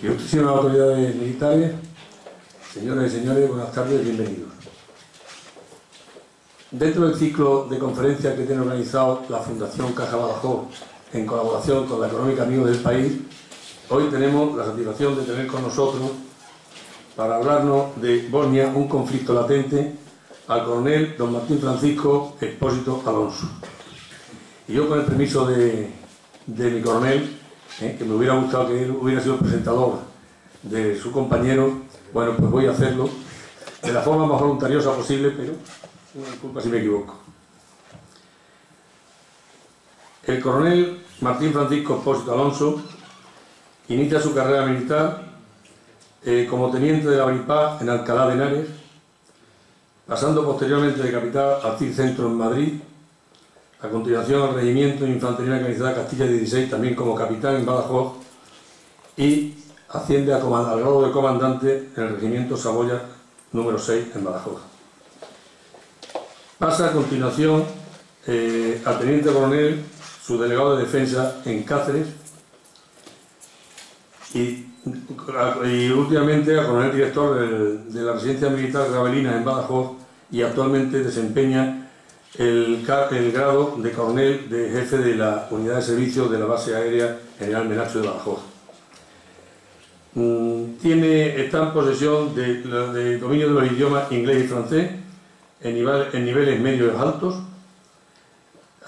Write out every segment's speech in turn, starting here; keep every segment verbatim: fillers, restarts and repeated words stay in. Que pusieron las autoridades militares. Señoras y señores, buenas tardes, bienvenidos. Dentro del ciclo de conferencias que tiene organizado la Fundación Caja Badajoz en colaboración con la Económica Amigos del País, hoy tenemos la satisfacción de tener con nosotros, para hablarnos de Bosnia, un conflicto latente, al coronel don Martín Francisco Expósito Alonso. Y yo, con el permiso de, de mi coronel, eh, que me hubiera gustado que él hubiera sido el presentador de su compañero, bueno, pues voy a hacerlo de la forma más voluntariosa posible, pero una disculpa si me equivoco. El coronel Martín Francisco Expósito Alonso inicia su carrera militar eh, como teniente de la BRIPA en Alcalá de Henares, pasando posteriormente de capital al C I C Centro en Madrid, a continuación al Regimiento de Infantería Mecanizada Castilla dieciséis, también como capitán en Badajoz, y asciende a al grado de comandante en el Regimiento Saboya número seis en Badajoz. Pasa a continuación eh, a teniente coronel, subdelegado de defensa en Cáceres, y, y últimamente a coronel director del, de la residencia militar Gabelina en Badajoz, y actualmente desempeña el, el grado de coronel de jefe de la unidad de servicio de la base aérea General Menacho de Badajoz. Tiene, está en posesión de, de dominio de los idiomas inglés y francés en, nivel, en niveles medios y altos.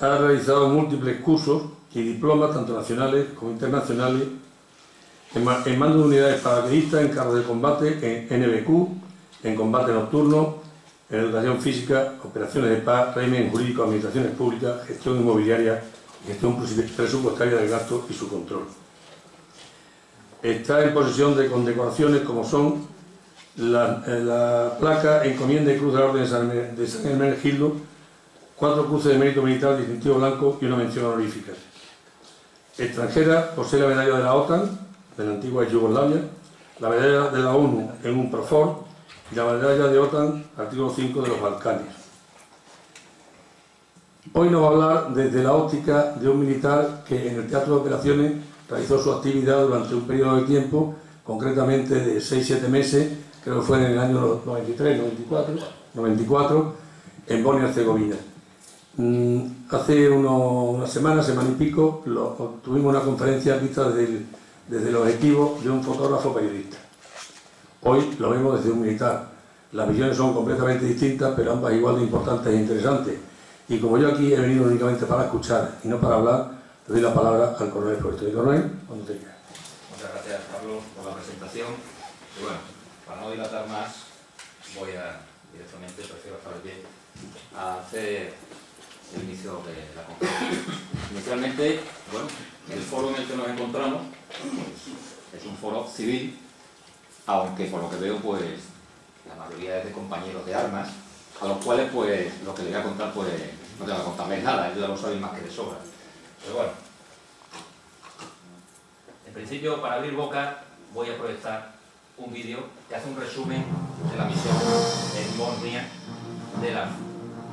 Ha realizado múltiples cursos y diplomas, tanto nacionales como internacionales, en, en mando de unidades paracaidistas, en carros de combate, en N B Q, en combate nocturno, en educación física, operaciones de paz, régimen jurídico, administraciones públicas, gestión inmobiliaria y gestión presupuestaria del gasto y su control. Está en posesión de condecoraciones como son la, la placa encomienda y cruz de la Orden de San, de San Hermenegildo, cuatro cruces de mérito militar, distintivo blanco y una mención honorífica. Extranjera, posee la medalla de la OTAN, de la antigua Yugoslavia, la medalla de la ONU en UNPROFOR y la medalla de OTAN, artículo cinco de los Balcanes. Hoy nos va a hablar desde la óptica de un militar que en el teatro de operaciones realizó su actividad durante un periodo de tiempo, concretamente de seis a siete meses, creo que fue en el año noventa y tres, noventa y cuatro, en Bosnia-Herzegovina. Hace unos, una semana, semana y pico, lo, tuvimos una conferencia vista desde el, desde el objetivo de un fotógrafo periodista. Hoy lo vemos desde un militar. Las visiones son completamente distintas, pero ambas igual de importantes e interesantes. Y como yo aquí he venido únicamente para escuchar y no para hablar, le doy la palabra al coronel Puerto. Y coronel, cuando te quieras. Muchas gracias, Pablo, por la presentación. Y bueno, para no dilatar más, voy a directamente, prefiero Fabrique, a hacer el inicio de la conferencia. Inicialmente, bueno, el foro en el que nos encontramos pues, es un foro civil, aunque por lo que veo, pues, la mayoría es de compañeros de armas, a los cuales, pues, lo que les voy a contar, pues, no tengo que contarles nada, ellos ya lo saben más que de sobra. Pero bueno, en principio, para abrir boca, voy a proyectar un vídeo que hace un resumen de la misión en Bosnia de la,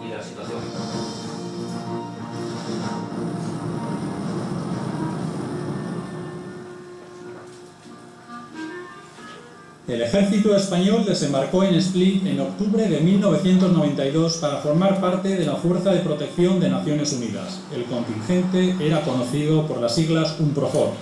y de la situación. El ejército español desembarcó en Split en octubre de mil novecientos noventa y dos para formar parte de la Fuerza de Protección de Naciones Unidas. El contingente era conocido por las siglas UNPROFOR.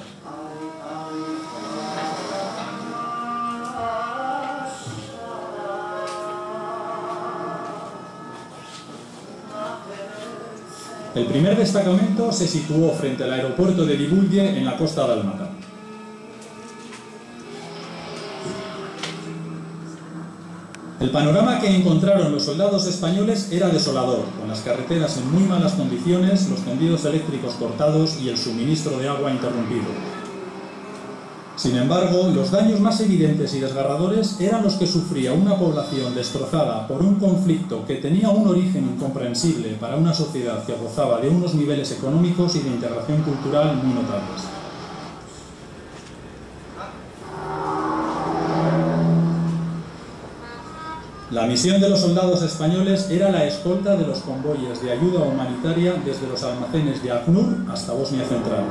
El primer destacamento se situó frente al aeropuerto de Trebinje en la costa dálmata. El panorama que encontraron los soldados españoles era desolador, con las carreteras en muy malas condiciones, los tendidos eléctricos cortados y el suministro de agua interrumpido. Sin embargo, los daños más evidentes y desgarradores eran los que sufría una población destrozada por un conflicto que tenía un origen incomprensible para una sociedad que gozaba de unos niveles económicos y de integración cultural muy notables. La misión de los soldados españoles era la escolta de los convoyes de ayuda humanitaria desde los almacenes de ACNUR hasta Bosnia Central.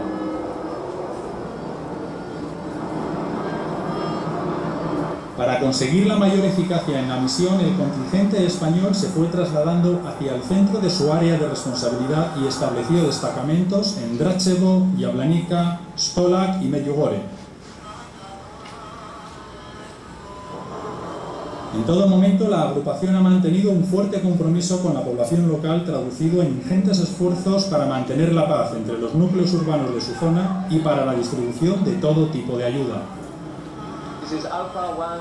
Para conseguir la mayor eficacia en la misión, el contingente español se fue trasladando hacia el centro de su área de responsabilidad y estableció destacamentos en Dračevo, Jablanica, Stolac y Medjugorje. En todo momento, la agrupación ha mantenido un fuerte compromiso con la población local, traducido en ingentes esfuerzos para mantener la paz entre los núcleos urbanos de su zona y para la distribución de todo tipo de ayuda.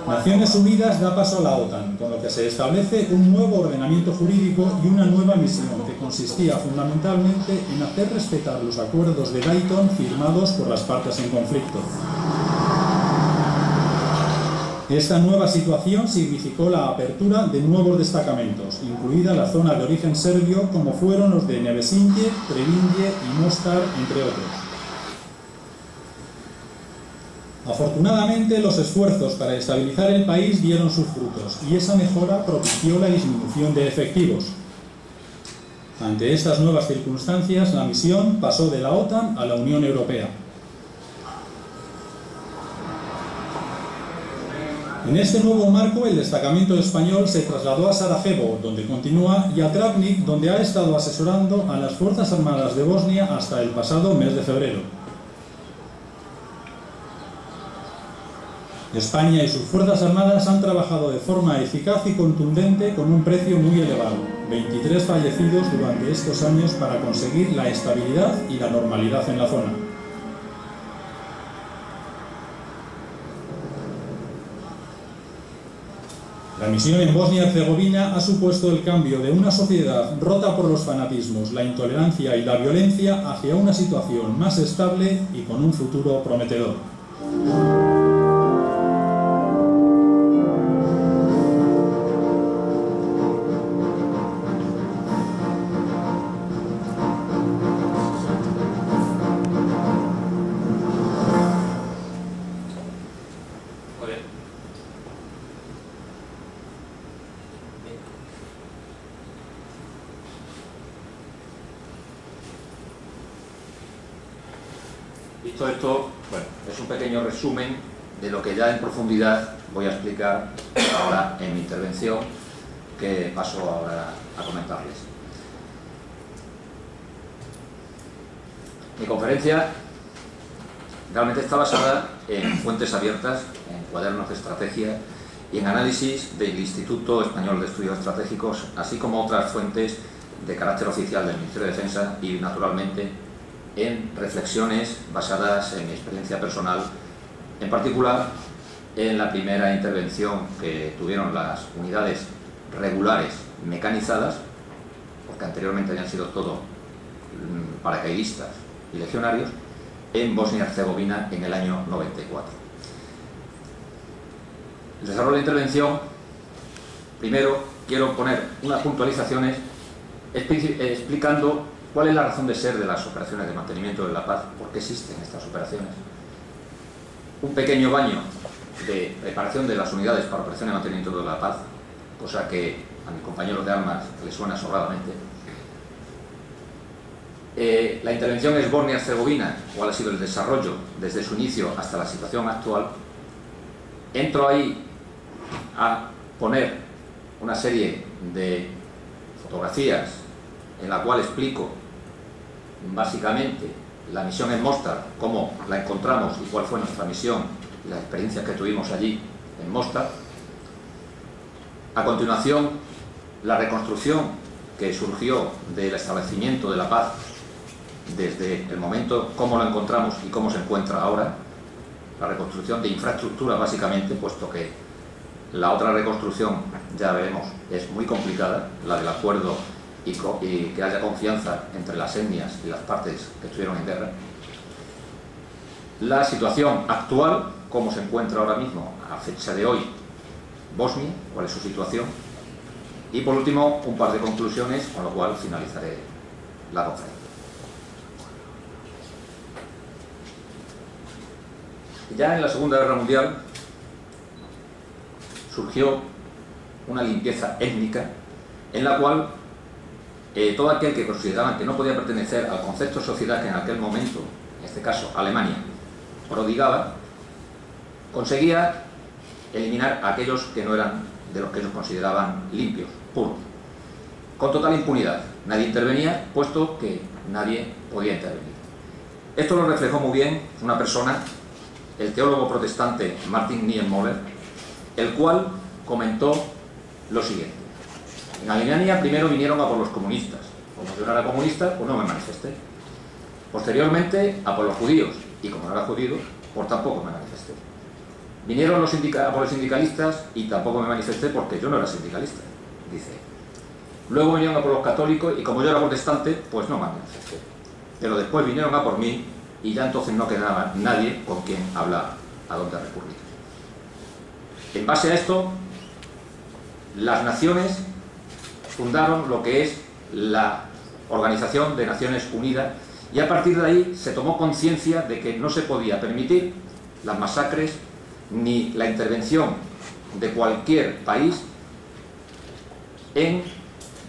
Naciones Unidas da paso a la OTAN, con lo que se establece un nuevo ordenamiento jurídico y una nueva misión que consistía fundamentalmente en hacer respetar los acuerdos de Dayton firmados por las partes en conflicto. Esta nueva situación significó la apertura de nuevos destacamentos, incluida la zona de origen serbio, como fueron los de Nevesinje, Trebinje y Mostar, entre otros. Afortunadamente, los esfuerzos para estabilizar el país dieron sus frutos y esa mejora propició la disminución de efectivos. Ante estas nuevas circunstancias, la misión pasó de la OTAN a la Unión Europea. En este nuevo marco, el destacamento español se trasladó a Sarajevo, donde continúa, y a Travnik, donde ha estado asesorando a las Fuerzas Armadas de Bosnia hasta el pasado mes de febrero. España y sus Fuerzas Armadas han trabajado de forma eficaz y contundente con un precio muy elevado, veintitrés fallecidos durante estos años para conseguir la estabilidad y la normalidad en la zona. La misión en Bosnia-Herzegovina ha supuesto el cambio de una sociedad rota por los fanatismos, la intolerancia y la violencia hacia una situación más estable y con un futuro prometedor. Visto esto, bueno, es un pequeño resumen de lo que ya en profundidad voy a explicar ahora en mi intervención, que paso ahora a comentarles. Mi conferencia realmente está basada en fuentes abiertas, en cuadernos de estrategia y en análisis del Instituto Español de Estudios Estratégicos, así como otras fuentes de carácter oficial del Ministerio de Defensa y, naturalmente, en reflexiones basadas en mi experiencia personal, en particular en la primera intervención que tuvieron las unidades regulares mecanizadas, porque anteriormente habían sido todo paracaidistas y legionarios, en Bosnia-Herzegovina en el año noventa y cuatro. El desarrollo de la intervención, primero quiero poner unas puntualizaciones explicando ¿cuál es la razón de ser de las operaciones de mantenimiento de la paz? ¿Por qué existen estas operaciones? Un pequeño baño de preparación de las unidades para operaciones de mantenimiento de la paz, cosa que a mis compañeros de armas les suena sobradamente. Eh, la intervención es Bosnia-Herzegovina, cuál ha sido el desarrollo desde su inicio hasta la situación actual. Entro ahí a poner una serie de fotografías en la cual explico básicamente la misión en Mostar, cómo la encontramos y cuál fue nuestra misión y las experiencias que tuvimos allí en Mostar. A continuación, la reconstrucción que surgió del establecimiento de la paz desde el momento, cómo la encontramos y cómo se encuentra ahora. La reconstrucción de infraestructura básicamente, puesto que la otra reconstrucción, ya veremos, es muy complicada, la del acuerdo y que haya confianza entre las etnias y las partes que estuvieron en guerra. La situación actual, cómo se encuentra ahora mismo, a fecha de hoy, Bosnia, cuál es su situación. Y por último, un par de conclusiones, con lo cual finalizaré la conferencia. Ya en la Segunda Guerra Mundial surgió una limpieza étnica en la cual Eh, todo aquel que consideraban que no podía pertenecer al concepto de sociedad que en aquel momento, en este caso Alemania, prodigaba, conseguía eliminar a aquellos que no eran de los que ellos consideraban limpios, puros, con total impunidad. Nadie intervenía, puesto que nadie podía intervenir. Esto lo reflejó muy bien una persona, el teólogo protestante Martin Niemöller, el cual comentó lo siguiente: en Alemania primero vinieron a por los comunistas, como yo no era comunista, pues no me manifesté. Posteriormente a por los judíos, y como no era judío, pues tampoco me manifesté. Vinieron los a por los sindicalistas y tampoco me manifesté porque yo no era sindicalista, dice. Luego vinieron a por los católicos y como yo era protestante, pues no me manifesté. Pero después vinieron a por mí y ya entonces no quedaba nadie con quien hablar, a dónde recurrir. En base a esto, las naciones fundaron lo que es la Organización de Naciones Unidas, y a partir de ahí se tomó conciencia de que no se podía permitir las masacres ni la intervención de cualquier país en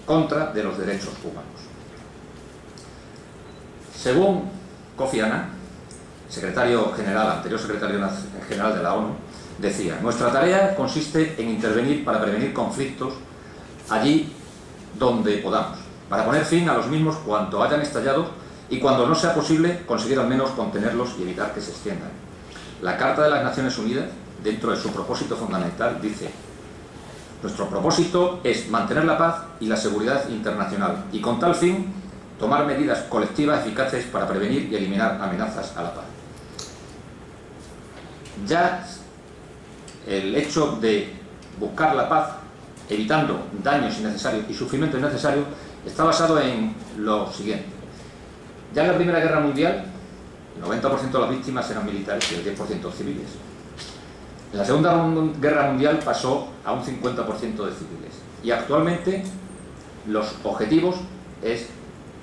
contra de los derechos humanos. Según Kofi Annan, secretario general, anterior secretario general de la ONU, decía: nuestra tarea consiste en intervenir para prevenir conflictos allí donde podamos, para poner fin a los mismos cuando hayan estallado y cuando no sea posible conseguir al menos contenerlos y evitar que se extiendan. La Carta de las Naciones Unidas, dentro de su propósito fundamental, dice: nuestro propósito es mantener la paz y la seguridad internacional y con tal fin tomar medidas colectivas eficaces para prevenir y eliminar amenazas a la paz. Ya el hecho de buscar la paz evitando daños innecesarios y sufrimiento innecesario está basado en lo siguiente: ya en la Primera Guerra Mundial el noventa por ciento de las víctimas eran militares y el diez por ciento civiles. En la Segunda Guerra Mundial pasó a un cincuenta por ciento de civiles, y actualmente los objetivos es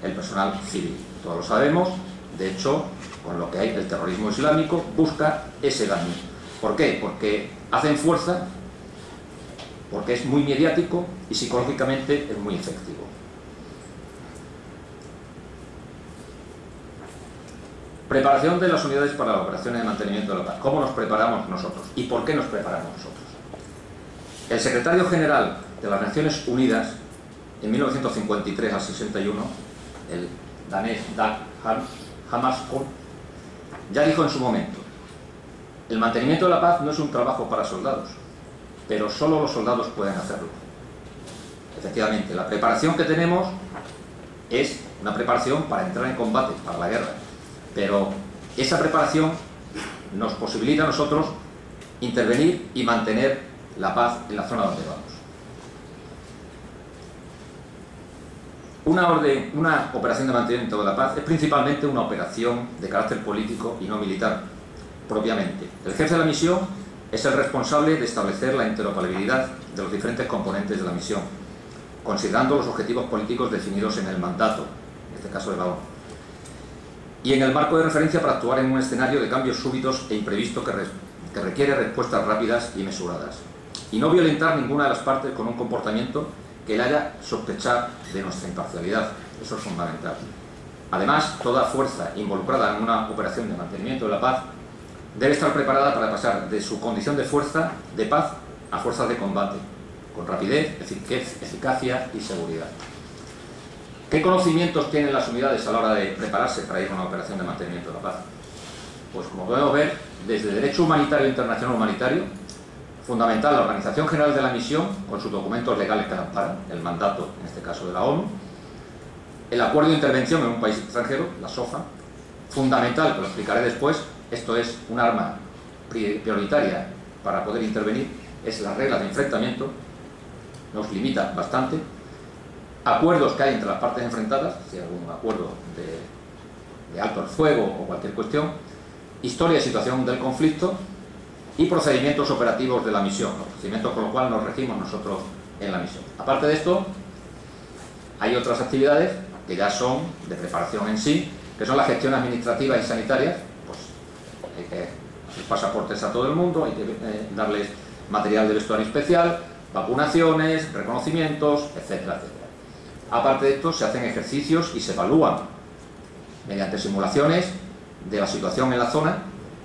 el personal civil. Todos lo sabemos, de hecho, con lo que hay, el terrorismo islámico busca ese daño. ¿Por qué? Porque hacen fuerza, porque es muy mediático y psicológicamente es muy efectivo. Preparación de las unidades para las operaciones de mantenimiento de la paz. ¿Cómo nos preparamos nosotros? ¿Y por qué nos preparamos nosotros? El secretario general de las Naciones Unidas, en mil novecientos cincuenta y tres al sesenta y uno, el danés Dag Hammarskjöld, ya dijo en su momento: el mantenimiento de la paz no es un trabajo para soldados, pero solo los soldados pueden hacerlo. Efectivamente, la preparación que tenemos es una preparación para entrar en combate, para la guerra, pero esa preparación nos posibilita a nosotros intervenir y mantener la paz en la zona donde vamos. Una, orden, una operación de mantenimiento de la paz es principalmente una operación de carácter político y no militar, propiamente. El jefe de la misión es el responsable de establecer la interoperabilidad de los diferentes componentes de la misión, considerando los objetivos políticos definidos en el mandato, en este caso de la ONU, y en el marco de referencia para actuar en un escenario de cambios súbitos e imprevistos que, re que requiere respuestas rápidas y mesuradas, y no violentar ninguna de las partes con un comportamiento que le haga sospechar de nuestra imparcialidad. Eso es fundamental. Además, toda fuerza involucrada en una operación de mantenimiento de la paz debe estar preparada para pasar de su condición de fuerza de paz a fuerzas de combate, con rapidez, efic eficacia y seguridad. ¿Qué conocimientos tienen las unidades a la hora de prepararse para ir a una operación de mantenimiento de la paz? Pues como podemos ver, desde Derecho Humanitario Internacional Humanitario, fundamental la Organización General de la Misión, con sus documentos legales que la amparan, el mandato, en este caso de la ONU, el Acuerdo de Intervención en un País Extranjero, la SOFA, fundamental, que lo explicaré después, esto es un arma prioritaria para poder intervenir, es la regla de enfrentamiento, nos limita bastante. Acuerdos que hay entre las partes enfrentadas, si hay algún acuerdo de, de alto el fuego o cualquier cuestión, historia y situación del conflicto y procedimientos operativos de la misión, los procedimientos con los cuales nos regimos nosotros en la misión. Aparte de esto, hay otras actividades que ya son de preparación en sí, que son la gestión administrativa y sanitaria. Pues hay que hacer pasaportes a todo el mundo, hay que eh, darles material de vestuario especial, vacunaciones, reconocimientos, etcétera, etcétera. Aparte de esto, se hacen ejercicios y se evalúan mediante simulaciones de la situación en la zona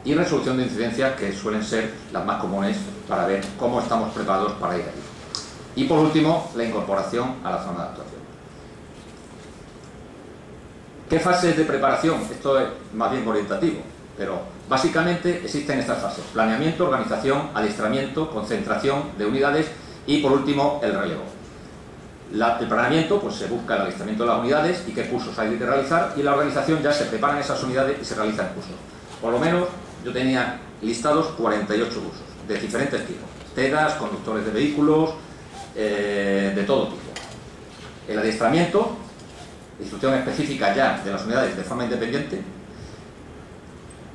y resolución de incidencias, que suelen ser las más comunes para ver cómo estamos preparados para ir allí. Y por último, la incorporación a la zona de actuación. ¿Qué fases de preparación? Esto es más bien orientativo, pero básicamente existen estas fases: planeamiento, organización, adiestramiento, concentración de unidades y por último el relevo. La, el planeamiento, pues se busca el adiestramiento de las unidades y qué cursos hay que realizar, y la organización ya se preparan esas unidades y se realizan cursos. Por lo menos yo tenía listados cuarenta y ocho cursos de diferentes tipos: tedas, conductores de vehículos, eh, de todo tipo. El adiestramiento, instrucción específica ya de las unidades de forma independiente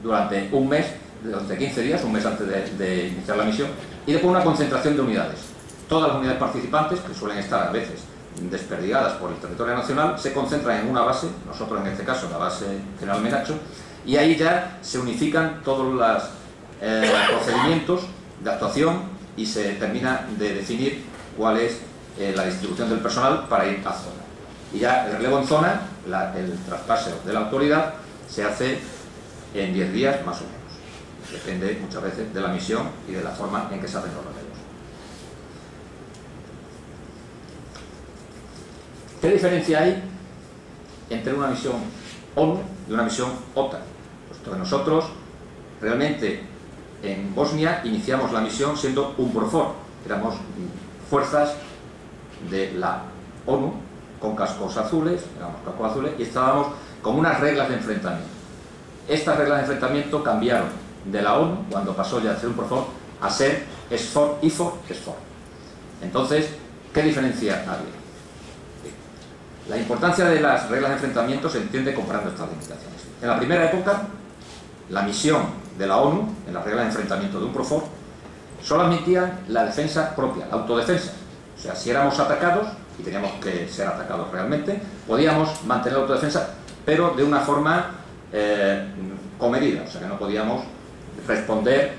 durante un mes, durante quince días, un mes antes de, de iniciar la misión, y después una concentración de unidades. Todas las unidades participantes, que suelen estar a veces desperdigadas por el territorio nacional, se concentran en una base, nosotros en este caso la Base General Menacho, y ahí ya se unifican todos los eh, procedimientos de actuación y se termina de definir cuál es eh, la distribución del personal para ir a zona. Y ya el relevo en zona, la, el traspaso de la autoridad, se hace en diez días más o menos. Depende muchas veces de la misión y de la forma en que se hacen los relevos. ¿Qué diferencia hay entre una misión ONU y una misión OTAN? Puesto que nosotros realmente en Bosnia iniciamos la misión siendo UNPROFOR, éramos fuerzas de la ONU con cascos azules, éramos cascos azules y estábamos con unas reglas de enfrentamiento. Estas reglas de enfrentamiento cambiaron de la ONU, cuando pasó ya de ser UNPROFOR a ser SFOR, IFOR, SFOR. Entonces, ¿qué diferencia había? La importancia de las reglas de enfrentamiento se entiende comparando estas limitaciones. En la primera época, la misión de la ONU, en las reglas de enfrentamiento de UNPROFOR, solo admitían la defensa propia, la autodefensa. O sea, si éramos atacados, y teníamos que ser atacados realmente, podíamos mantener la autodefensa, pero de una forma eh, comedida. O sea, que no podíamos responder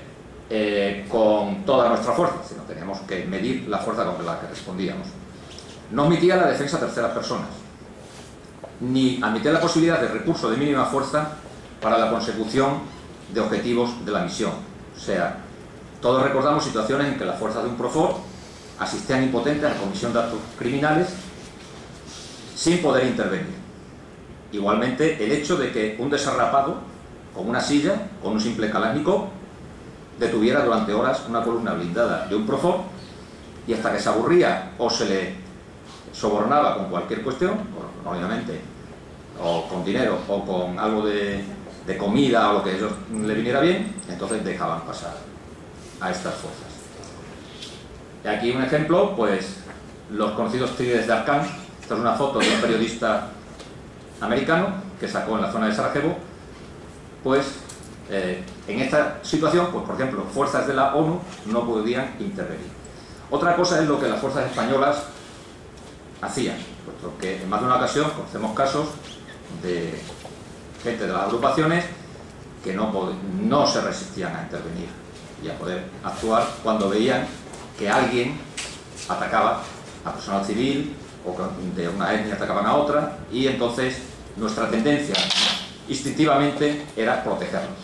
eh, con toda nuestra fuerza, sino teníamos que medir la fuerza con la que respondíamos. No admitía la defensa a terceras personas, ni admitía la posibilidad de recurso de mínima fuerza para la consecución de objetivos de la misión. O sea, todos recordamos situaciones en que las fuerzas de UNPROFOR asistían impotentes a la comisión de actos criminales sin poder intervenir. Igualmente, el hecho de que un desarrapado con una silla, con un simple kalashnikov, detuviera durante horas una columna blindada de UNPROFOR, y hasta que se aburría o se le sobornaba con cualquier cuestión, obviamente, o con dinero o con algo de, de comida o lo que a ellos le viniera bien, entonces dejaban pasar a estas fuerzas. Y aquí un ejemplo, pues los conocidos tigres de Arkham. Esta es una foto de un periodista americano que sacó en la zona de Sarajevo. Pues eh, en esta situación, pues por ejemplo, fuerzas de la ONU no podían intervenir. Otra cosa es lo que las fuerzas españolas hacían, puesto que en más de una ocasión conocemos casos de gente de las agrupaciones que no, no se resistían a intervenir y a poder actuar cuando veían que alguien atacaba a personal civil o que de una etnia atacaban a otra, y entonces nuestra tendencia instintivamente era protegernos.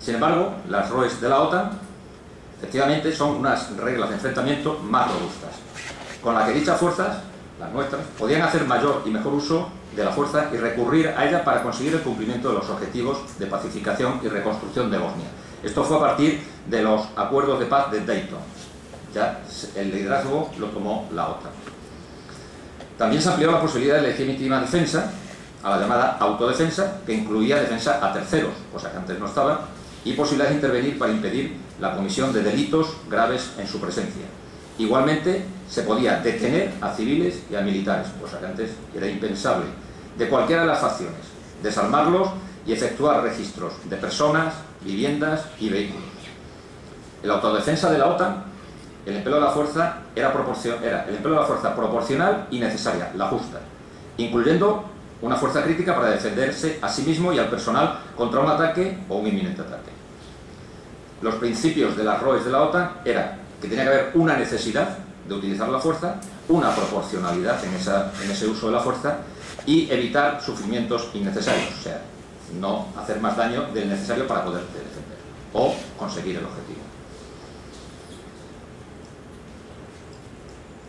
Sin embargo, las R O Es de la OTAN, efectivamente, son unas reglas de enfrentamiento más robustas, con las que dichas fuerzas, las nuestras, podían hacer mayor y mejor uso de la fuerza y recurrir a ella para conseguir el cumplimiento de los objetivos de pacificación y reconstrucción de Bosnia. Esto fue a partir de los acuerdos de paz de Dayton. Ya el liderazgo lo tomó la OTAN. También se amplió la posibilidad de legítima defensa a la llamada autodefensa, que incluía defensa a terceros, cosa que antes no estaba, y posibilidad de intervenir para impedir la comisión de delitos graves en su presencia. Igualmente, se podía detener a civiles y a militares, cosa que antes era impensable, de cualquiera de las facciones, desarmarlos y efectuar registros de personas, viviendas y vehículos. En la autodefensa de la OTAN, el empleo de la fuerza era, era el empleo de la fuerza proporcional y necesaria, la justa, incluyendo una fuerza crítica para defenderse a sí mismo y al personal contra un ataque o un inminente ataque. Los principios de las R O Es de la OTAN eran que tenía que haber una necesidad, de utilizar la fuerza, una proporcionalidad en, esa, en ese uso de la fuerza y evitar sufrimientos innecesarios, o sea, no hacer más daño del necesario para poder defender o conseguir el objetivo.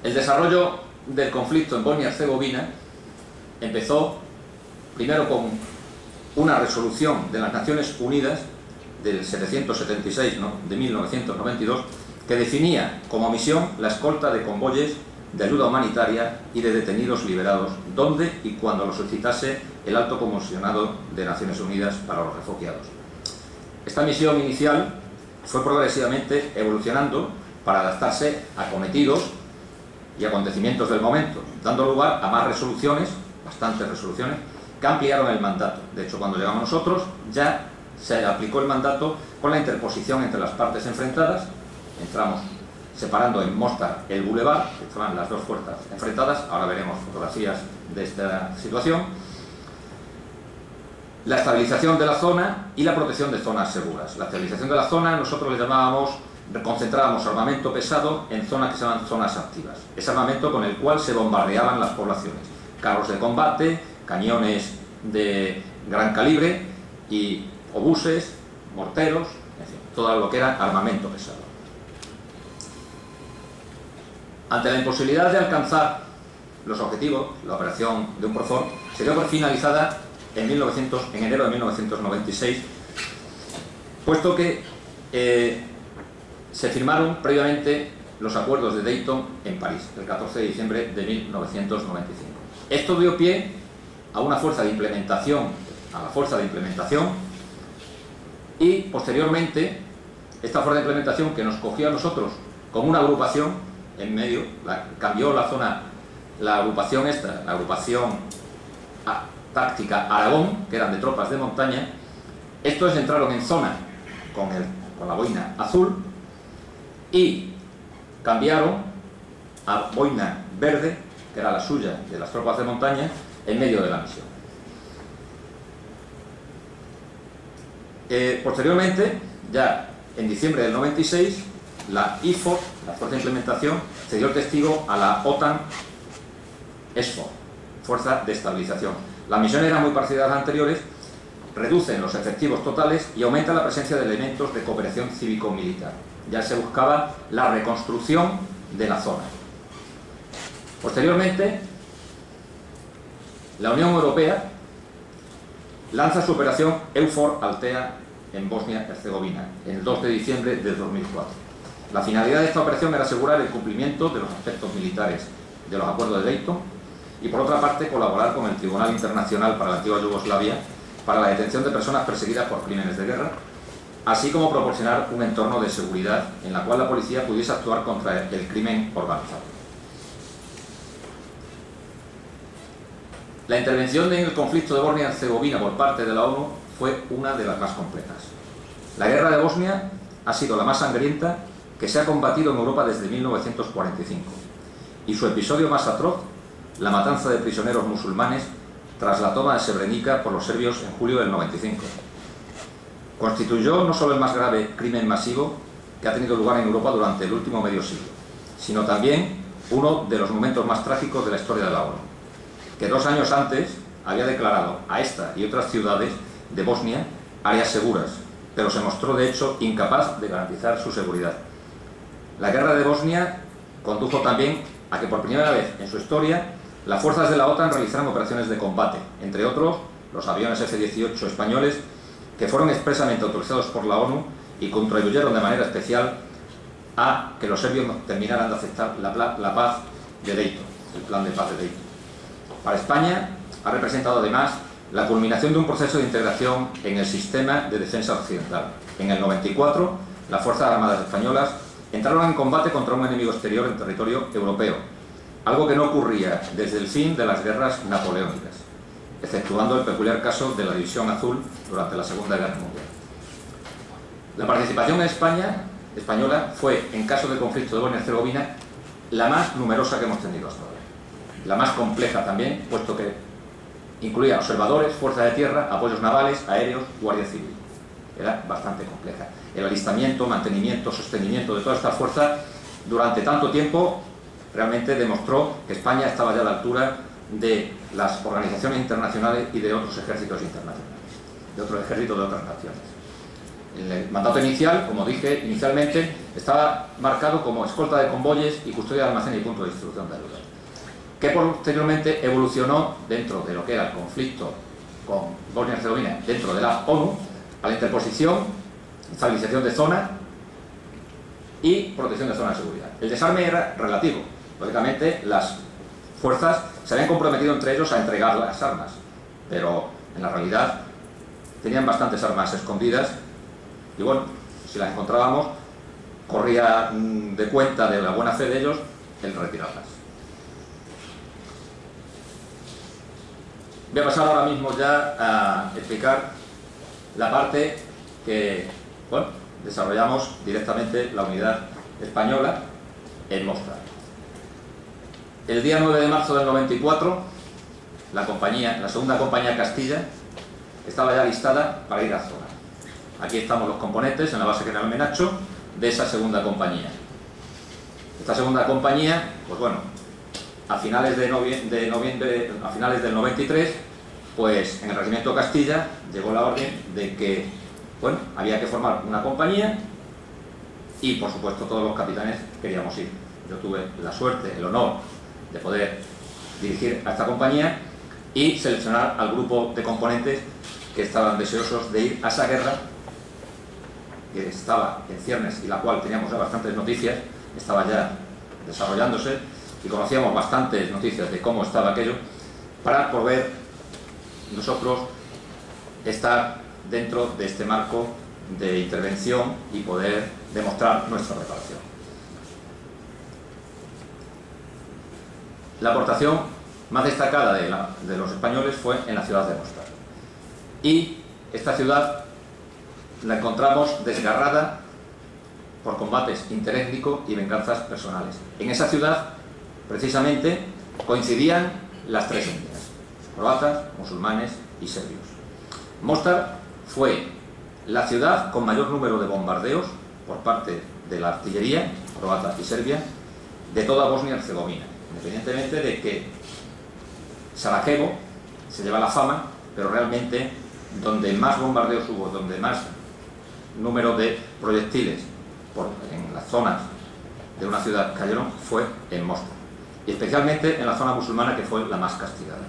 El desarrollo del conflicto en Bosnia-Herzegovina empezó primero con una resolución de las Naciones Unidas del setecientos setenta y seis, ¿no?, de mil novecientos noventa y dos, que definía como misión la escolta de convoyes de ayuda humanitaria y de detenidos liberados, donde y cuando lo solicitase el alto comisionado de Naciones Unidas para los refugiados. Esta misión inicial fue progresivamente evolucionando para adaptarse a cometidos y acontecimientos del momento, dando lugar a más resoluciones, bastantes resoluciones, que ampliaron el mandato. De hecho, cuando llegamos nosotros, ya se aplicó el mandato con la interposición entre las partes enfrentadas. Entramos separando en Mostar el bulevar, que estaban las dos fuerzas enfrentadas. Ahora veremos fotografías de esta situación. La estabilización de la zona y la protección de zonas seguras. La estabilización de la zona, nosotros le llamábamos, concentrábamos armamento pesado en zonas que se llaman zonas activas. Es armamento con el cual se bombardeaban las poblaciones. Carros de combate, cañones de gran calibre y obuses, morteros, en fin, todo lo que era armamento pesado. Ante la imposibilidad de alcanzar los objetivos, la operación de UNPROFOR se dio por finalizada en, mil novecientos, en enero de mil novecientos noventa y seis, puesto que eh, se firmaron previamente los acuerdos de Dayton en París, el catorce de diciembre de mil novecientos noventa y cinco. Esto dio pie a una fuerza de implementación, a la fuerza de implementación, y posteriormente esta fuerza de implementación que nos cogió a nosotros como una agrupación en medio, la, cambió la zona, la agrupación esta, la agrupación a, táctica Aragón, que eran de tropas de montaña. Estos entraron en zona con, el, con la boina azul y cambiaron a boina verde, que era la suya de las tropas de montaña, en medio de la misión. Eh, posteriormente, ya en diciembre del noventa y seis, la I F O R, la Fuerza de Implementación, se dio testigo a la OTAN S F O R, Fuerza de Estabilización. La misión era muy parecida a las anteriores, reducen los efectivos totales y aumenta la presencia de elementos de cooperación cívico-militar. Ya se buscaba la reconstrucción de la zona. Posteriormente, la Unión Europea lanza su operación EUFOR Altea en Bosnia-Herzegovina, el dos de diciembre de dos mil cuatro. La finalidad de esta operación era asegurar el cumplimiento de los aspectos militares de los acuerdos de Dayton y, por otra parte, colaborar con el Tribunal Internacional para la Antigua Yugoslavia para la detención de personas perseguidas por crímenes de guerra, así como proporcionar un entorno de seguridad en la cual la policía pudiese actuar contra el crimen organizado. La intervención en el conflicto de Bosnia-Herzegovina por parte de la ONU fue una de las más complejas. La guerra de Bosnia ha sido la más sangrienta que se ha combatido en Europa desde mil novecientos cuarenta y cinco, y su episodio más atroz, la matanza de prisioneros musulmanes tras la toma de Srebrenica por los serbios en julio del noventa y cinco, constituyó no solo el más grave crimen masivo que ha tenido lugar en Europa durante el último medio siglo, sino también uno de los momentos más trágicos de la historia de la ONU, que dos años antes había declarado a esta y otras ciudades de Bosnia áreas seguras, pero se mostró de hecho incapaz de garantizar su seguridad. La guerra de Bosnia condujo también a que por primera vez en su historia las fuerzas de la OTAN realizaran operaciones de combate, entre otros los aviones F dieciocho españoles, que fueron expresamente autorizados por la ONU y contribuyeron de manera especial a que los serbios terminaran de aceptar la, la paz de Dayton, el plan de paz de Dayton. Para España ha representado además la culminación de un proceso de integración en el sistema de defensa occidental. En el noventa y cuatro, las Fuerzas Armadas Españolas entraron en combate contra un enemigo exterior en territorio europeo, algo que no ocurría desde el fin de las guerras napoleónicas, exceptuando el peculiar caso de la División Azul durante la Segunda Guerra Mundial. La participación en España, española fue, en caso de conflicto de Bosnia-Herzegovina, la más numerosa que hemos tenido hasta ahora, la más compleja también, puesto que incluía observadores, fuerzas de tierra, apoyos navales, aéreos, guardia civil. Era bastante compleja. El alistamiento, mantenimiento, sostenimiento de toda esta fuerza durante tanto tiempo realmente demostró que España estaba ya a la altura de las organizaciones internacionales y de otros ejércitos internacionales, de otros ejércitos de otras naciones. El mandato inicial, como dije inicialmente, estaba marcado como escolta de convoyes y custodia de almacenes y punto de distribución de ayuda, que posteriormente evolucionó dentro de lo que era el conflicto con Bosnia-Herzegovina dentro de la ONU, a la interposición, estabilización de zonas y protección de zonas de seguridad. El desarme era relativo. Lógicamente, las fuerzas se habían comprometido entre ellos a entregar las armas, pero en la realidad tenían bastantes armas escondidas y, bueno, si las encontrábamos, corría de cuenta de la buena fe de ellos el retirarlas. Voy a pasar ahora mismo ya a explicar la parte que, bueno, desarrollamos directamente la unidad española en Mostar. El día nueve de marzo del noventa y cuatro, la, compañía, la segunda compañía Castilla estaba ya listada para ir a zona. Aquí estamos los componentes en la base General Menacho de esa segunda compañía. Esta segunda compañía, pues bueno, a finales, de de noviembre, a finales del noventa y tres, pues en el regimiento Castilla llegó la orden de que, bueno, había que formar una compañía y, por supuesto, todos los capitanes queríamos ir. Yo tuve la suerte, el honor de poder dirigir a esta compañía y seleccionar al grupo de componentes que estaban deseosos de ir a esa guerra que estaba en ciernes y la cual teníamos ya bastantes noticias, estaba ya desarrollándose y conocíamos bastantes noticias de cómo estaba aquello, para poder nosotros estar dentro de este marco de intervención y poder demostrar nuestra preparación. La aportación más destacada de, la, de los españoles fue en la ciudad de Mostar. Y esta ciudad la encontramos desgarrada por combates interétnicos y venganzas personales. En esa ciudad, precisamente, coincidían las tres etnias, croatas, musulmanes y serbios. Mostar fue la ciudad con mayor número de bombardeos por parte de la artillería croata y serbia de toda Bosnia-Herzegovina, independientemente de que Sarajevo se lleva la fama, pero realmente donde más bombardeos hubo, donde más número de proyectiles por, en las zonas de una ciudad cayeron, fue en Mostar, y especialmente en la zona musulmana, que fue la más castigada.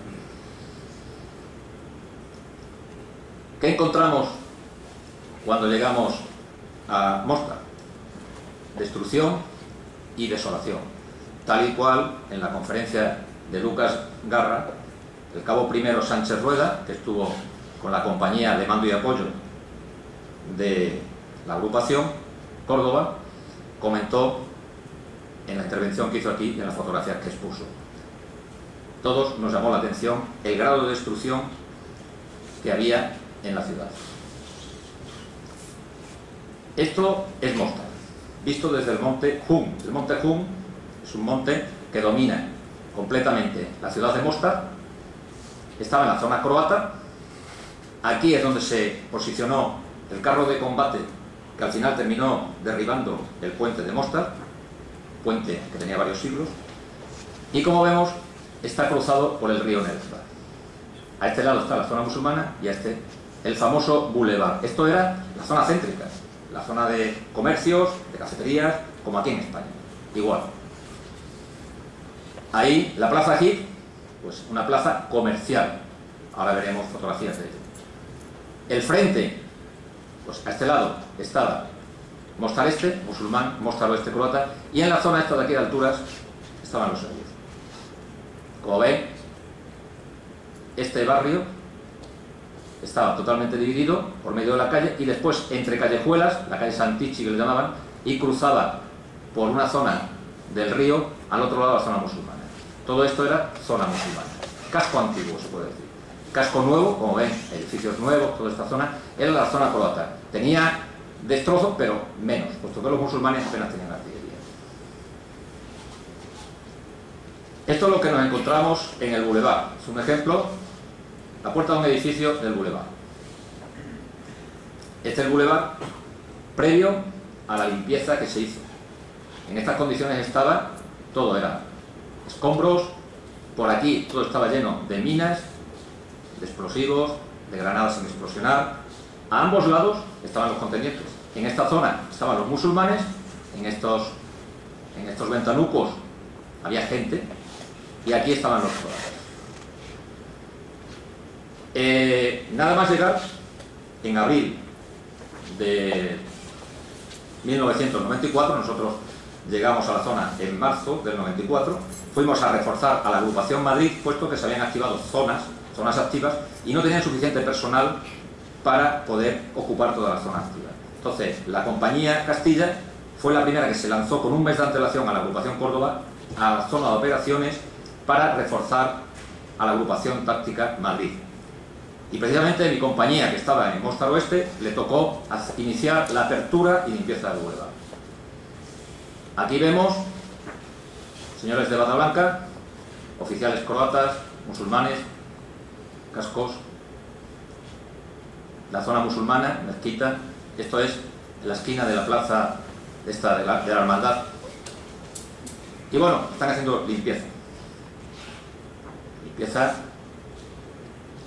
¿Qué encontramos cuando llegamos a Mostar? Destrucción y desolación, tal y cual en la conferencia de Lucas Garra, el cabo primero Sánchez Rueda, que estuvo con la compañía de mando y apoyo de la agrupación Córdoba, comentó en la intervención que hizo aquí y en las fotografías que expuso. Todos nos llamó la atención el grado de destrucción que había en la ciudad. Esto es Mostar, visto desde el monte Hum. El monte Hum es un monte que domina completamente la ciudad de Mostar. Estaba en la zona croata. Aquí es donde se posicionó el carro de combate que al final terminó derribando el puente de Mostar, puente que tenía varios siglos, y como vemos está cruzado por el río Neretva. A este lado está la zona musulmana y a este el famoso bulevar. Esto era la zona céntrica, la zona de comercios, de cafeterías, como aquí en España, igual. Ahí la plaza Hip, pues una plaza comercial, ahora veremos fotografías de ello. El frente, pues a este lado estaba Mostar Este, musulmán, Mostar Oeste, croata, y en la zona esta de aquí de alturas estaban los serbios. Como ven, este barrio estaba totalmente dividido por medio de la calle y después entre callejuelas, la calle Santichi que le llamaban, y cruzaba por una zona del río al otro lado de la zona musulmana. Todo esto era zona musulmana, casco antiguo se puede decir. Casco nuevo, como ven, edificios nuevos, toda esta zona, era la zona croata. Tenía destrozos, pero menos, puesto que los musulmanes apenas tenían artillería. Esto es lo que nos encontramos en el bulevar. Es un ejemplo, la puerta de un edificio del bulevar. Este es el bulevar previo a la limpieza que se hizo. En estas condiciones estaba, todo era escombros, por aquí todo estaba lleno de minas, de explosivos, de granadas sin explosionar. A ambos lados estaban los contendientes. En esta zona estaban los musulmanes, en estos, en estos ventanucos había gente, y aquí estaban los croatas. Eh, nada más llegar, en abril de mil novecientos noventa y cuatro, nosotros llegamos a la zona en marzo del noventa y cuatro, fuimos a reforzar a la agrupación Madrid, puesto que se habían activado zonas, zonas activas, y no tenían suficiente personal para poder ocupar toda la zona activa. Entonces, la compañía Castilla fue la primera que se lanzó con un mes de antelación a la agrupación Córdoba, a la zona de operaciones, para reforzar a la agrupación táctica Madrid. Y precisamente mi compañía, que estaba en Mostar Oeste, le tocó iniciar la apertura y limpieza de Huelva. Aquí vemos, señores de bata blanca, oficiales croatas, musulmanes, cascos, la zona musulmana, mezquita. Esto es en la esquina de la plaza esta de, la, de la hermandad. Y bueno, están haciendo limpieza. Limpieza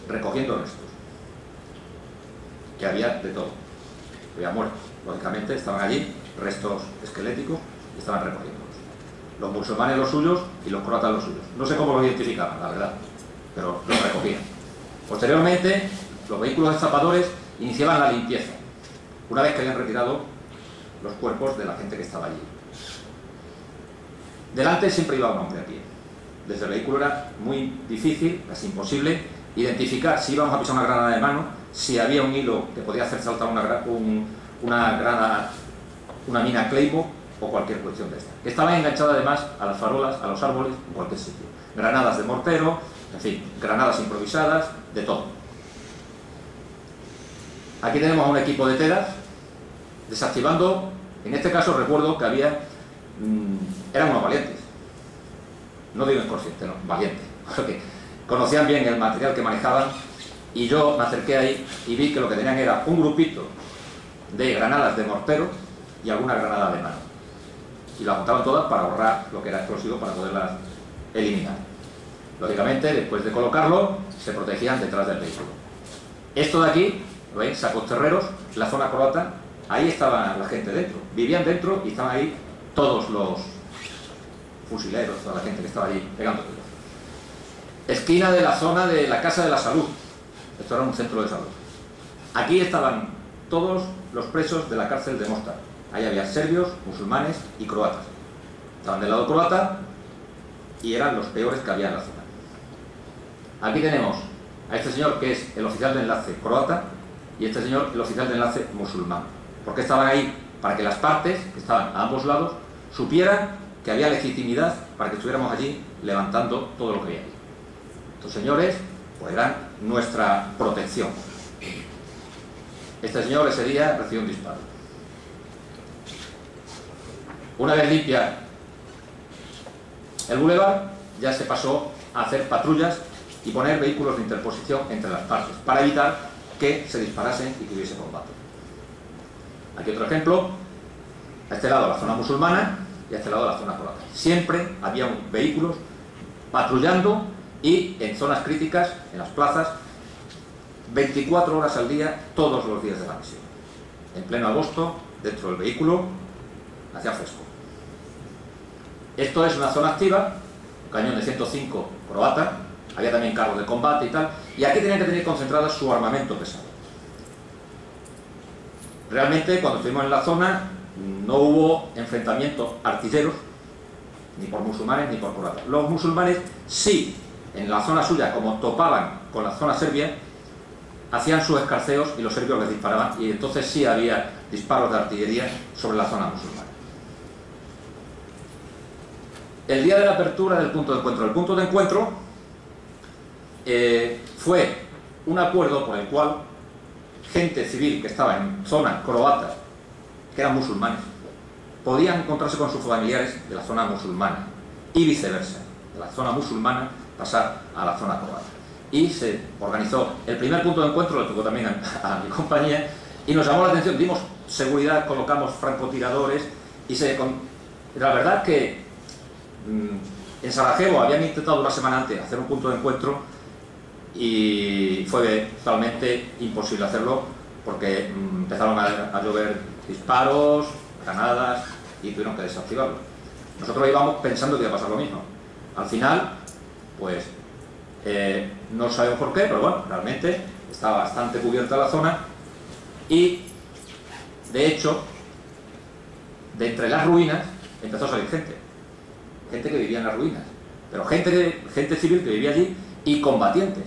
recogiendo restos. Que había de todo. Había muertos. Lógicamente estaban allí restos esqueléticos y estaban recogiéndolos. Los musulmanes los suyos y los croatas los suyos. No sé cómo los identificaban, la verdad, pero los recogían. Posteriormente, los vehículos destapadores iniciaban la limpieza, una vez que habían retirado los cuerpos de la gente que estaba allí. Delante siempre iba un hombre a pie. Desde el vehículo era muy difícil, casi imposible, identificar si íbamos a pisar una granada de mano, si había un hilo que podía hacer saltar una, un, una granada, una mina Claymore o cualquier cuestión de esta. Estaba enganchada además a las farolas, a los árboles, en cualquier sitio. Granadas de mortero, en fin, granadas improvisadas, de todo. Aquí tenemos a un equipo de telas, desactivando, en este caso recuerdo que había, mmm, eran unos valientes, no digo inconsciente, no, valientes, porque conocían bien el material que manejaban, y yo me acerqué ahí y vi que lo que tenían era un grupito de granadas de mortero y alguna granada de mano, y las juntaban todas para ahorrar lo que era explosivo para poderlas eliminar. Lógicamente, después de colocarlo, se protegían detrás del vehículo. Esto de aquí, ¿lo veis? Sacos terreros, la zona croata, ahí estaba la gente dentro, vivían dentro y estaban ahí todos los fusileros, toda la gente que estaba allí pegando tiros. Esquina de la zona de la Casa de la Salud, esto era un centro de salud. Aquí estaban todos los presos de la cárcel de Mostar, ahí había serbios, musulmanes y croatas. Estaban del lado croata y eran los peores que había en la zona. Aquí tenemos a este señor que es el oficial de enlace croata, y este señor, el oficial de enlace musulmán. ¿Por qué estaban ahí? Para que las partes, que estaban a ambos lados, supieran que había legitimidad para que estuviéramos allí levantando todo lo que había allí. Estos señores, pues eran nuestra protección. Este señor ese día recibió un disparo. Una vez limpia el bulevar, ya se pasó a hacer patrullas y poner vehículos de interposición entre las partes, para evitar que se disparasen y que hubiese combate. Aquí otro ejemplo, a este lado la zona musulmana y a este lado la zona croata. Siempre había vehículos patrullando y en zonas críticas, en las plazas, veinticuatro horas al día, todos los días de la misión. En pleno agosto, dentro del vehículo, hacía fresco. Esto es una zona activa, un cañón de ciento cinco croata, había también carros de combate y tal, y aquí tenían que tener concentrado su armamento pesado. Realmente, cuando estuvimos en la zona, no hubo enfrentamientos artilleros, ni por musulmanes ni por croatas. Los musulmanes sí, en la zona suya, como topaban con la zona serbia, hacían sus escarceos y los serbios les disparaban, y entonces sí había disparos de artillería sobre la zona musulmana. El día de la apertura del punto de encuentro. El punto de encuentro Eh, fue un acuerdo por el cual gente civil que estaba en zona croata, que eran musulmanes, podían encontrarse con sus familiares de la zona musulmana y viceversa, de la zona musulmana pasar a la zona croata. Y se organizó el primer punto de encuentro, lo tocó también a, a mi compañía, y nos llamó la atención, dimos seguridad, colocamos francotiradores y se... Con... La verdad que... Mmm, En Sarajevo habían intentado una semana antes hacer un punto de encuentro y fue totalmente imposible hacerlo porque empezaron a, a llover disparos, granadas y tuvieron que desactivarlo. Nosotros íbamos pensando que iba a pasar lo mismo. Al final, pues eh, no sabemos por qué, pero bueno, realmente está bastante cubierta la zona y de hecho, de entre las ruinas empezó a salir gente. Gente que vivía en las ruinas, pero gente, gente civil que vivía allí y combatientes.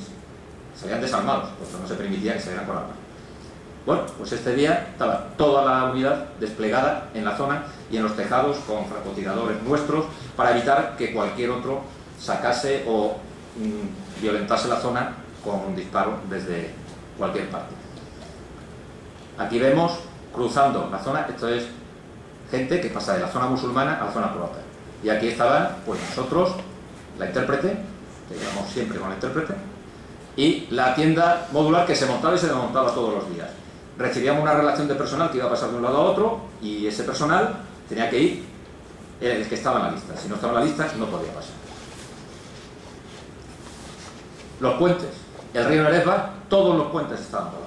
Se habían desarmado, porque no se permitía que se dieran con armas. Bueno, pues este día estaba toda la unidad desplegada en la zona y en los tejados con francotiradores nuestros para evitar que cualquier otro sacase o mmm, violentase la zona con un disparo desde cualquier parte. Aquí vemos cruzando la zona, esto es gente que pasa de la zona musulmana a la zona croata. Y aquí estaban pues nosotros, la intérprete, que llevamos siempre con la intérprete, y la tienda modular que se montaba y se desmontaba todos los días. Recibíamos una relación de personal que iba a pasar de un lado a otro y ese personal tenía que ir, era el que estaba en la lista. Si no estaba en la lista, no podía pasar. Los puentes, el río Neretva, todos los puentes estaban volados.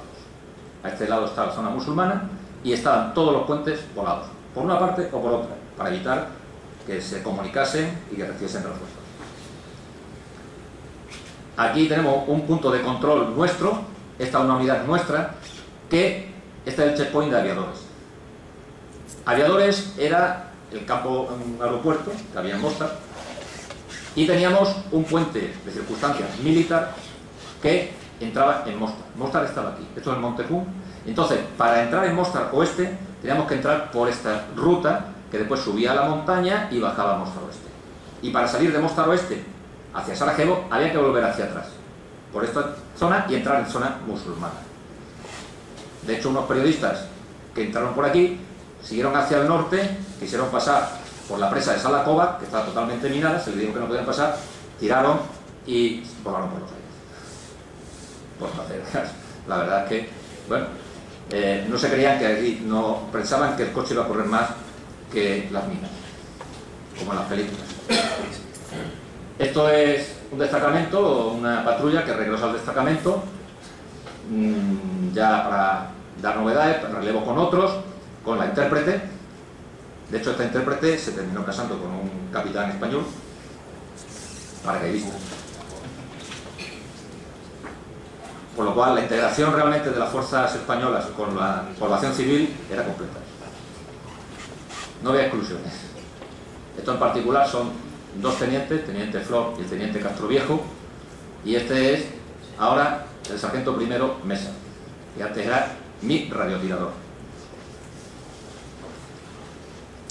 A este lado está la zona musulmana y estaban todos los puentes volados, por una parte o por otra, para evitar que se comunicasen y que recibiesen refuerzos. Aquí tenemos un punto de control nuestro, esta es una unidad nuestra, que este es el checkpoint de aviadores. Aviadores era el campo, un aeropuerto que había en Mostar, y teníamos un puente de circunstancias militar que entraba en Mostar. Mostar estaba aquí, esto es el Monte Kun. Entonces, para entrar en Mostar Oeste, teníamos que entrar por esta ruta que después subía a la montaña y bajaba a Mostar Oeste. Y para salir de Mostar Oeste hacia Sarajevo había que volver hacia atrás por esta zona y entrar en zona musulmana. De hecho, unos periodistas que entraron por aquí siguieron hacia el norte, quisieron pasar por la presa de Salakova, que estaba totalmente minada, se les dijo que no podían pasar, tiraron y volaron por los aires. Por placer, la verdad es que, bueno, eh, no se creían que aquí, no pensaban que el coche iba a correr más que las minas, como en las películas. Esto es un destacamento, una patrulla que regresa al destacamento mmm, ya para dar novedades, para relevo con otros, con la intérprete. De hecho, esta intérprete se terminó casando con un capitán español, paracaidista. Por lo cual, la integración realmente de las fuerzas españolas con la población civil era completa. No había exclusiones. Esto en particular son dos tenientes, teniente Flor y el teniente Castroviejo, y este es ahora el sargento primero Mesa, que antes era mi radiotirador.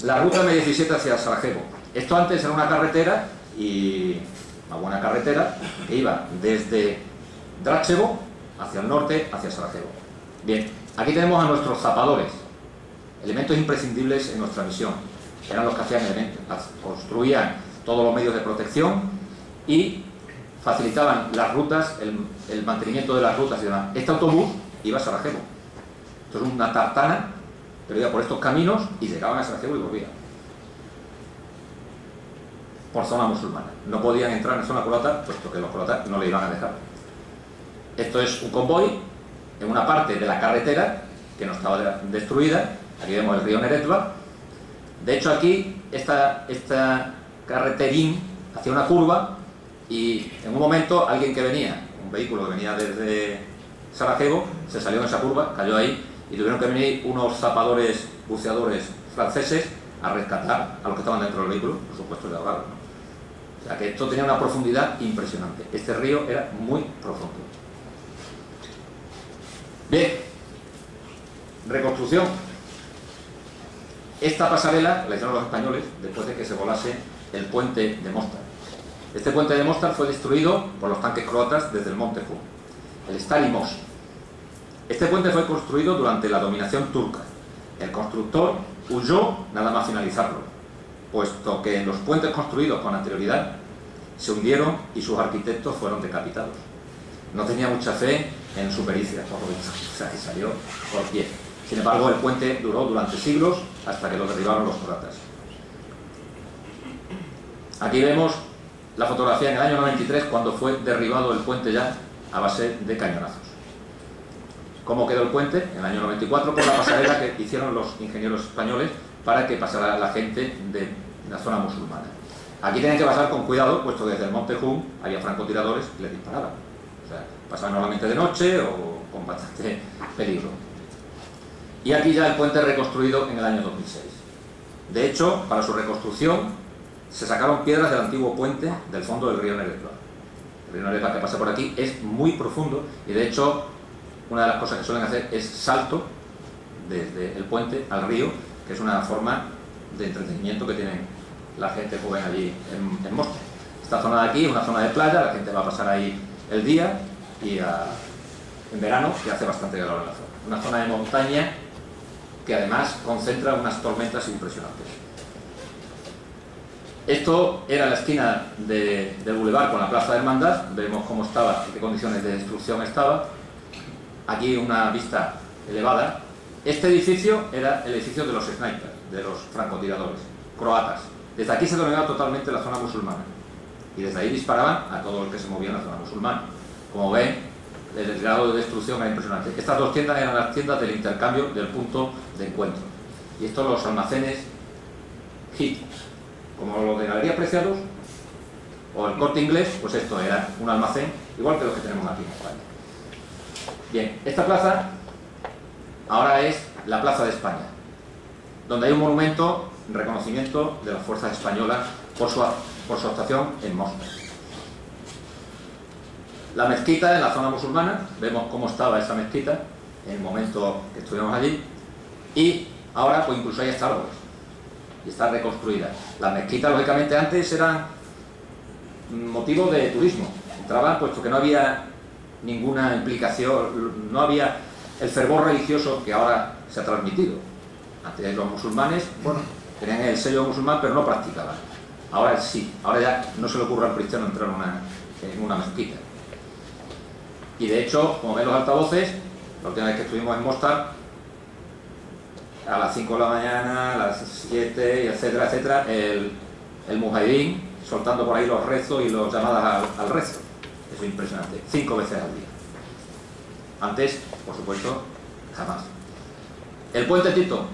La ruta eme diecisiete hacia Sarajevo. Esto antes era una carretera, y una buena carretera, que iba desde Dračevo hacia el norte, hacia Sarajevo. Bien, aquí tenemos a nuestros zapadores, elementos imprescindibles en nuestra misión. Eran los que hacían elementos, construían todos los medios de protección y facilitaban las rutas, el, el mantenimiento de las rutas y demás. Este autobús iba a Sarajevo. Esto es una tartana, pero iba por estos caminos y llegaban a Sarajevo y volvían. Por zona musulmana. No podían entrar en zona croata, puesto que los croatas no le iban a dejar. Esto es un convoy en una parte de la carretera que no estaba destruida. Aquí vemos el río Neretva. De hecho, aquí esta, esta carreterín hacía una curva y en un momento alguien que venía, un vehículo que venía desde Sarajevo, se salió en esa curva, cayó ahí y tuvieron que venir unos zapadores buceadores franceses a rescatar a los que estaban dentro del vehículo, por supuesto de ahorrar, ¿no? O sea que esto tenía una profundidad impresionante. Este río era muy profundo. Bien, reconstrucción. Esta pasarela la hicieron los españoles después de que se volase el puente de Mostar. Este puente de Mostar fue destruido por los tanques croatas desde el Monte Kun, el Stari Most. Este puente fue construido durante la dominación turca. El constructor huyó nada más finalizarlo, puesto que los puentes construidos con anterioridad se hundieron y sus arquitectos fueron decapitados. No tenía mucha fe en su pericia, por lo visto, o sea, que salió por pie. Sin embargo, el puente duró durante siglos hasta que lo derribaron los croatas. Aquí vemos la fotografía en el año noventa y tres, cuando fue derribado el puente ya a base de cañonazos. ¿Cómo quedó el puente? En el año noventa y cuatro, con la pasarela que hicieron los ingenieros españoles para que pasara la gente de la zona musulmana. Aquí tienen que pasar con cuidado, puesto que desde el monte Hum había francotiradores y les disparaban. O sea, pasaban normalmente de noche o con bastante peligro. Y aquí ya el puente reconstruido en el año dos mil seis. De hecho, para su reconstrucción se sacaron piedras del antiguo puente del fondo del río Neretva. El río Neretva que pasa por aquí es muy profundo y de hecho una de las cosas que suelen hacer es salto desde el puente al río, que es una forma de entretenimiento que tienen la gente joven allí en, en Mostar. Esta zona de aquí es una zona de playa, la gente va a pasar ahí el día y a, en verano, que hace bastante calor en la zona. Una zona de montaña que además concentra unas tormentas impresionantes. Esto era la esquina de, del bulevar con la plaza de Hermandad. Vemos cómo estaba, en qué condiciones de destrucción estaba. Aquí una vista elevada. Este edificio era el edificio de los snipers, de los francotiradores croatas. Desde aquí se dominaba totalmente la zona musulmana y desde ahí disparaban a todo el que se movía en la zona musulmana. Como ven, el grado de destrucción era impresionante. Estas dos tiendas eran las tiendas del intercambio del punto de encuentro, y estos los almacenes hit, como los de Galerías Preciados o el Corte Inglés, pues esto era un almacén igual que los que tenemos aquí en España. Bien, esta plaza ahora es la Plaza de España, donde hay un monumento en reconocimiento de las fuerzas españolas por su, por su actuación en Mostar. La mezquita en la zona musulmana, vemos cómo estaba esa mezquita en el momento que estuvimos allí, y ahora pues incluso hay hasta árboles y está reconstruida. Las mezquitas, lógicamente, antes eran motivo de turismo. Entraban, puesto que no había ninguna implicación, no había el fervor religioso que ahora se ha transmitido. Antes los musulmanes, bueno, tenían el sello musulmán, pero no practicaban. Ahora sí, ahora ya no se le ocurre al cristiano entrar en una, en una mezquita. Y de hecho, como ven los altavoces, la última vez que estuvimos en Mostar, a las cinco de la mañana, a las siete, etcétera, etcétera, el, el mujahidín soltando por ahí los rezos y las llamadas al, al rezo. Eso es impresionante, cinco veces al día. Antes, por supuesto, jamás. El puente Tito.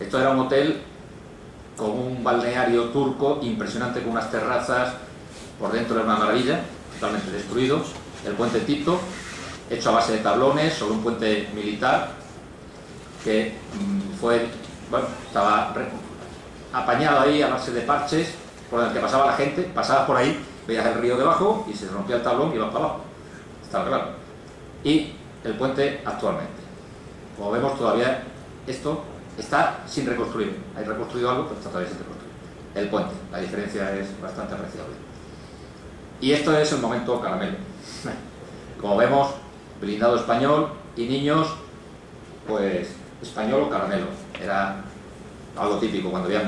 Esto era un hotel con un balneario turco impresionante, con unas terrazas, por dentro era una maravilla, totalmente destruido. El puente Tito, hecho a base de tablones, sobre un puente militar, que fue, bueno, estaba apañado ahí a base de parches por el que pasaba la gente, pasabas por ahí, veías el río debajo y se rompía el tablón y ibas para abajo, está claro. Y el puente actualmente, como vemos, todavía esto está sin reconstruir, hay reconstruido algo pero está todavía sin reconstruir. El puente, la diferencia es bastante apreciable. Y esto es el momento caramelo. Como vemos, blindado español y niños, pues español o caramelo, era algo típico. Cuando veían,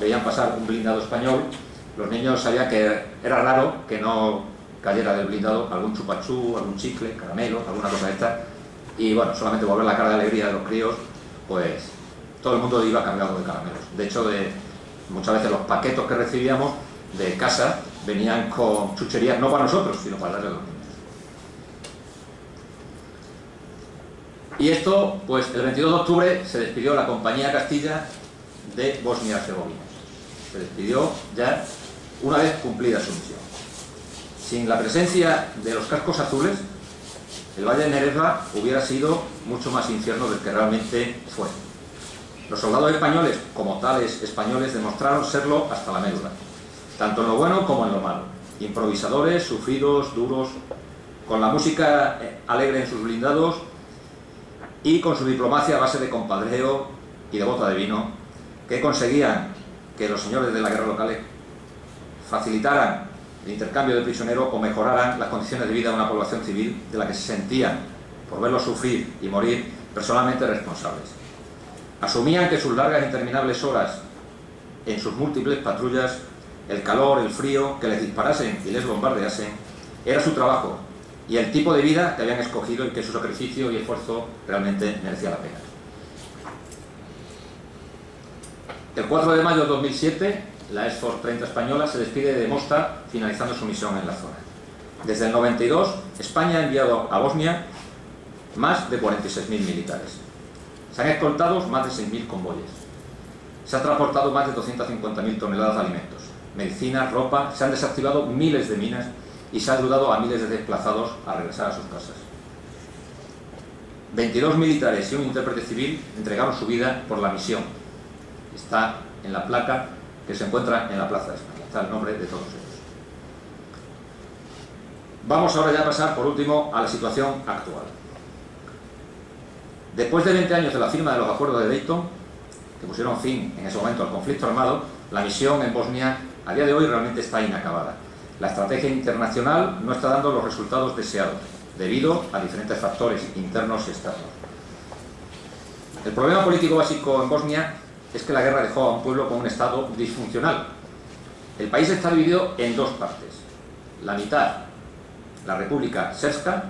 veían pasar un blindado español, los niños sabían que era raro que no cayera del blindado algún chupachú, algún chicle, caramelo, alguna cosa de esta, y bueno, solamente volver la cara de alegría de los críos, pues todo el mundo iba cambiado de caramelos. De hecho, de, muchas veces los paquetes que recibíamos de casa venían con chucherías, no para nosotros, sino para darle a los niños. Y esto, pues el veintidós de octubre se despidió la Compañía Castilla de Bosnia-Herzegovina. Se despidió ya una vez cumplida su misión. Sin la presencia de los cascos azules, el Valle de Neretva hubiera sido mucho más infierno del que realmente fue. Los soldados españoles, como tales españoles, demostraron serlo hasta la médula, tanto en lo bueno como en lo malo. Improvisadores, sufridos, duros, con la música alegre en sus blindados, y con su diplomacia a base de compadreo y de bota de vino, que conseguían que los señores de la guerra locales facilitaran el intercambio de prisioneros o mejoraran las condiciones de vida de una población civil de la que se sentían, por verlos sufrir y morir, personalmente responsables. Asumían que sus largas e interminables horas en sus múltiples patrullas, el calor, el frío, que les disparasen y les bombardeasen, era su trabajo, y el tipo de vida que habían escogido y que su sacrificio y esfuerzo realmente merecía la pena. El cuatro de mayo de dos mil siete, la S F O R treinta española se despide de Mostar, finalizando su misión en la zona. Desde el noventa y dos, España ha enviado a Bosnia más de cuarenta y seis mil militares. Se han escoltado más de seis mil convoyes. Se han transportado más de doscientas cincuenta mil toneladas de alimentos, medicinas, ropa, se han desactivado miles de minas y se ha ayudado a miles de desplazados a regresar a sus casas. veintidós militares y un intérprete civil entregaron su vida por la misión. Está en la placa que se encuentra en la Plaza de España. Está el nombre de todos ellos. Vamos ahora ya a pasar, por último, a la situación actual. Después de veinte años de la firma de los acuerdos de Dayton, que pusieron fin en ese momento al conflicto armado, la misión en Bosnia a día de hoy realmente está inacabada. La estrategia internacional no está dando los resultados deseados, debido a diferentes factores internos y externos. El problema político básico en Bosnia es que la guerra dejó a un pueblo con un estado disfuncional. El país está dividido en dos partes. La mitad, la República Srpska,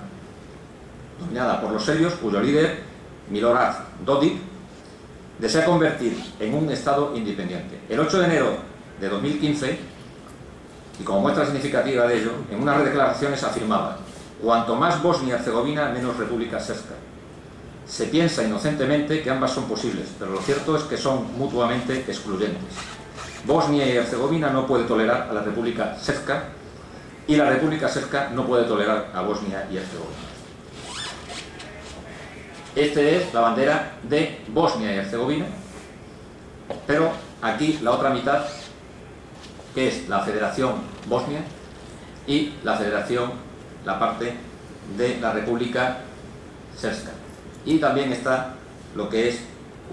dominada por los serbios, cuyo líder, Milorad Dodik, desea convertir en un estado independiente. El ocho de enero de dos mil quince, y como muestra significativa de ello, en unas declaraciones afirmaba: cuanto más Bosnia-Herzegovina, menos República Srpska. Se piensa inocentemente que ambas son posibles, pero lo cierto es que son mutuamente excluyentes. Bosnia y Herzegovina no puede tolerar a la República Srpska y la República Srpska no puede tolerar a Bosnia y Herzegovina. Esta es la bandera de Bosnia y Herzegovina, pero aquí la otra mitad, que es la Federación Bosnia y la Federación, la parte de la República Srpska. Y también está lo que es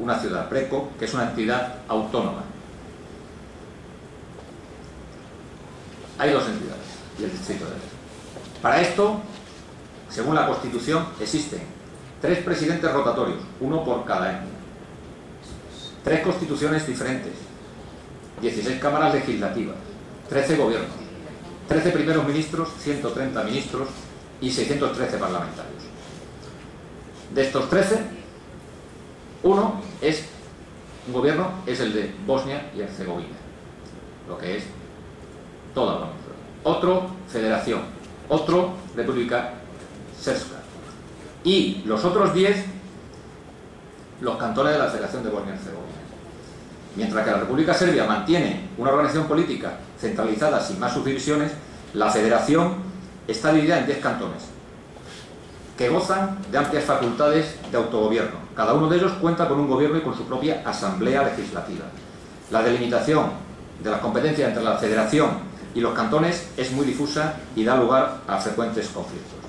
una ciudad, Preko, que es una entidad autónoma. Hay dos entidades y el distrito de Dayton. Para esto, según la Constitución, existen tres presidentes rotatorios, uno por cada etnia, tres constituciones diferentes, dieciséis cámaras legislativas, trece gobiernos, trece primeros ministros, ciento treinta ministros y seiscientos trece parlamentarios. De estos trece, uno es un gobierno, es el de Bosnia y Herzegovina, lo que es toda la Unión Europea. Otro, Federación, otro, República Srpska. Y los otros diez, los cantones de la Federación de Bosnia y Herzegovina. Mientras que la República Serbia mantiene una organización política centralizada sin más subdivisiones, la Federación está dividida en diez cantones, que gozan de amplias facultades de autogobierno. Cada uno de ellos cuenta con un gobierno y con su propia asamblea legislativa. La delimitación de las competencias entre la Federación y los cantones es muy difusa y da lugar a frecuentes conflictos.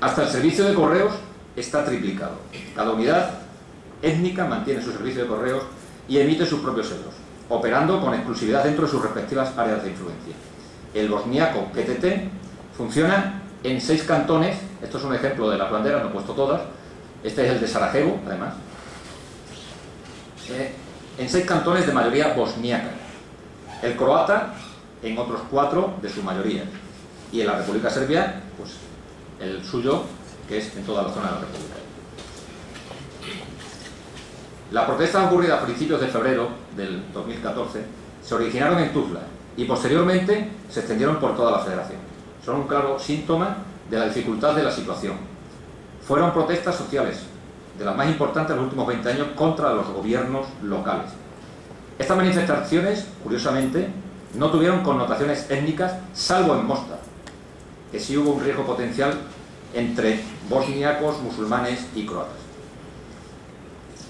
Hasta el servicio de correos está triplicado. Cada unidad étnica mantiene su servicio de correos y emite sus propios euros, operando con exclusividad dentro de sus respectivas áreas de influencia. El bosniaco K T T funciona en seis cantones. Esto es un ejemplo de las banderas, no he puesto todas. Este es el de Sarajevo, además. Eh, en seis cantones de mayoría bosniaca. El croata en otros cuatro de su mayoría. Y en la República Serbia, pues el suyo, que es en toda la zona de la República. Las protestas ocurridas a principios de febrero del dos mil catorce se originaron en Tuzla y posteriormente se extendieron por toda la federación. Son un claro síntoma de la dificultad de la situación. Fueron protestas sociales, de las más importantes de los últimos veinte años, contra los gobiernos locales. Estas manifestaciones, curiosamente, no tuvieron connotaciones étnicas, salvo en Mostar, que sí hubo un riesgo potencial entre bosniacos, musulmanes y croatas.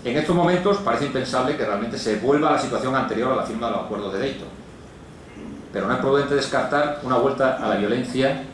En estos momentos parece impensable que realmente se vuelva a la situación anterior a la firma de los acuerdos de Dayton, pero no es prudente descartar una vuelta a la violencia